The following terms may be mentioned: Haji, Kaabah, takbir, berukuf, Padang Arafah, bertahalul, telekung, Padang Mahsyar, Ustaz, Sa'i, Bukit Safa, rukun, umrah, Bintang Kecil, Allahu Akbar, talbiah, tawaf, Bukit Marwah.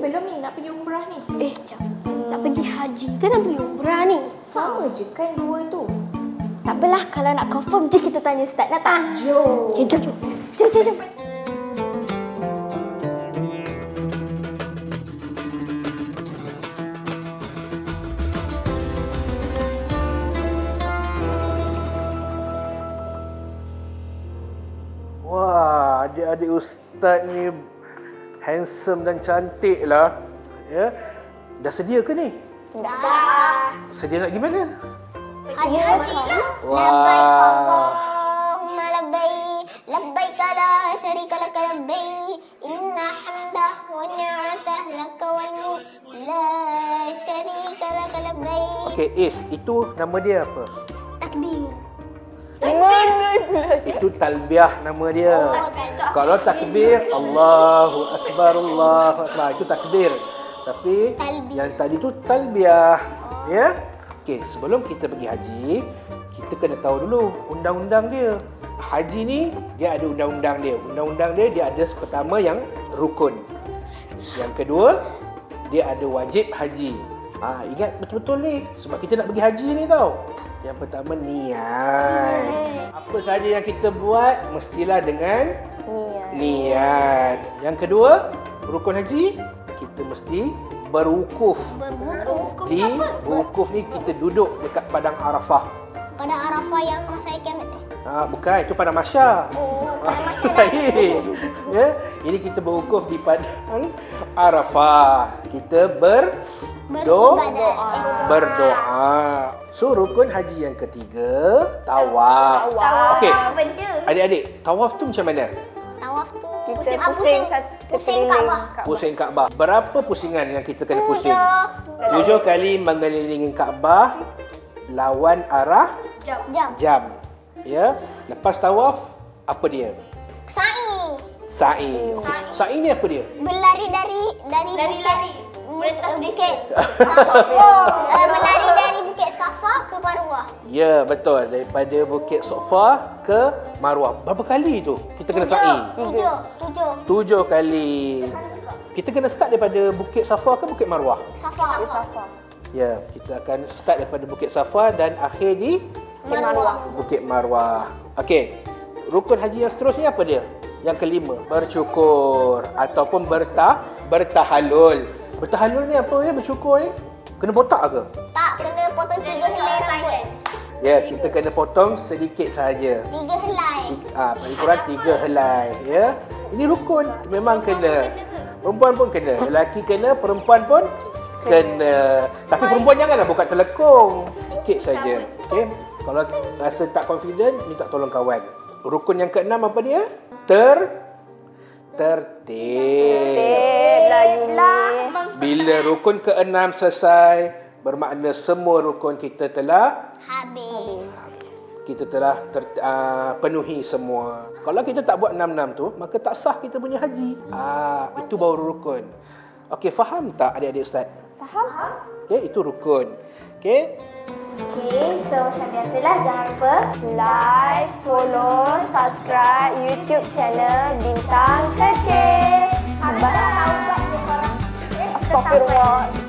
belum nih nak pergi umrah ni. Eh, jangan. Nak pergi haji kan nak pergi umrah ni. Sama je kan dua tu. Tak apalah, kalau nak confirm je kita tanya Ustaz dah tak? Jom. Okay, jom, jom. Jom, jom, jom. Wah, adik-adik Ustaz ni handsome dan cantik lah. Ya. Dah sedia ke ni? Dah. Sedia nak pergi mana? Haji lah. Labbaik Allahumma labbaik, labbaik la syarika lak labbaik, inna hamdaka wa ni'mataka lak wa mulk, la syarika lak labbaik. Okey, Is, itu nama dia apa? Takbir. Itu talbiah nama dia. Kalau takbir, Allahu Akbar, Allahu Akbar, itu takbir. Tapi yang tadi tu talbiah, ya? Okey, sebelum kita pergi haji, kita kena tahu dulu undang-undang dia. Haji ni, dia ada undang-undang dia. Undang-undang dia, dia ada pertama yang rukun. Yang kedua, dia ada wajib haji. Ha, ingat betul-betul ni. Sebab kita nak pergi haji ni tau. Yang pertama, niat. Apa sahaja yang kita buat, mestilah dengan niat. Yang kedua, rukun haji, kita mesti berukuf. Di berukuf ni kita duduk dekat Padang Arafah. Padang Arafah yang masa kiamat ni? Ah, bukan, itu Padang Mahsyar. Oh, Padang Mahsyar. Ya, ini kita berukuf di Padang Arafah. Kita berdoa. So, rukun haji yang ketiga, tawaf. Okey. Adik-adik, tawaf tu macam mana? Tawaf tu kita pusing Kaabah. Pusing Kaabah. Berapa pusingan yang kita kena pusing? 7 kali mengelilingi Kaabah lawan arah jam. Ya. Lepas tawaf apa dia? Sa'i. Sa'i. Sa'i ni apa dia? Berlari dari lari. Berlari dari Bukit Safa ke Marwah. Ya, betul. Daripada Bukit Safa ke Marwah. Berapa kali tu kita kena sa'i? 7 kali. Kita kena start daripada Bukit Safa ke Bukit Marwah? Safa. Ya, kita akan start daripada Bukit Safa dan akhir di Bukit Marwah. Okey. Rukun haji yang seterusnya apa dia? Yang kelima, bersyukur ataupun bertahalul. Bertahalul ni apa ya, bersyukur ni? Kena botak ke? Tak, kena potong 3 helai rambut. Ya, kita kena potong sedikit sahaja. 3 helai. Ah, paling kurang 3 helai, ya. Ini rukun, memang kena. Perempuan pun kena, lelaki kena, perempuan pun kena. Tapi perempuan janganlah buka telekung. Sikit saja. Okey. Kalau rasa tak confident, minta tolong kawan. Rukun yang ke-6 apa dia? Tertib. Bila rukun ke-6 selesai, bermakna semua rukun kita telah habis. Kita telah penuhi semua. Kalau kita tak buat 6-6 tu, maka tak sah kita punya haji. Itu baru rukun. Okey, faham tak adik-adik Ustaz? Faham. Okey, itu rukun. Okey. Okay, so macam biasalah, jangan lupa like, follow, subscribe YouTube channel Bintang Kecil. Abang tahu buat dia orang. Astagfirullah.